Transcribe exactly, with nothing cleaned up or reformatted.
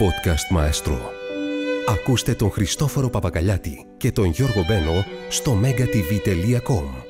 Podcast Maestro. Ακούστε τον Χριστόφορο Παπακαλιάτη και τον Γιώργο Μπένο στο megatv τελεία com.